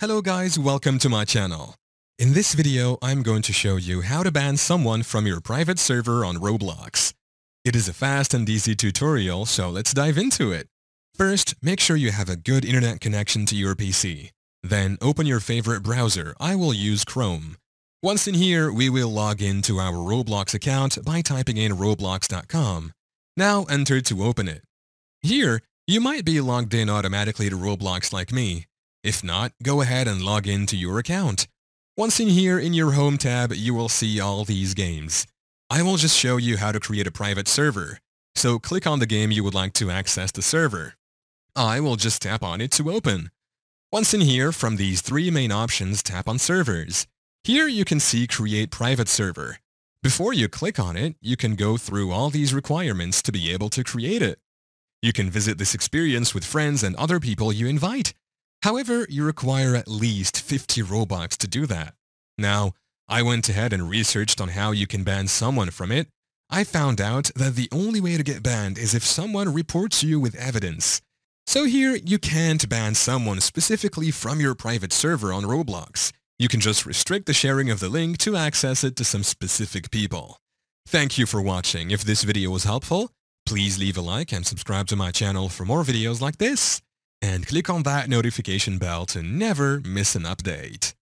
Hello guys, welcome to my channel. In this video, I'm going to show you how to ban someone from your private server on Roblox. It is a fast and easy tutorial, so let's dive into it. First, make sure you have a good internet connection to your PC. Then open your favorite browser. I will use Chrome. Once in here, we will log into our Roblox account by typing in roblox.com. Now enter to open it. Here, you might be logged in automatically to Roblox like me. If not, go ahead and log into your account. Once in here in your home tab, you will see all these games. I will just show you how to create a private server. So click on the game you would like to access the server. I will just tap on it to open. Once in here, from these three main options, tap on servers. Here you can see create private server. Before you click on it, you can go through all these requirements to be able to create it. You can visit this experience with friends and other people you invite. However, you require at least 50 Robux to do that. Now, I went ahead and researched on how you can ban someone from it. I found out that the only way to get banned is if someone reports you with evidence. So here, you can't ban someone specifically from your private server on Roblox. You can just restrict the sharing of the link to access it to some specific people. Thank you for watching. If this video was helpful, please leave a like and subscribe to my channel for more videos like this. And click on that notification bell to never miss an update.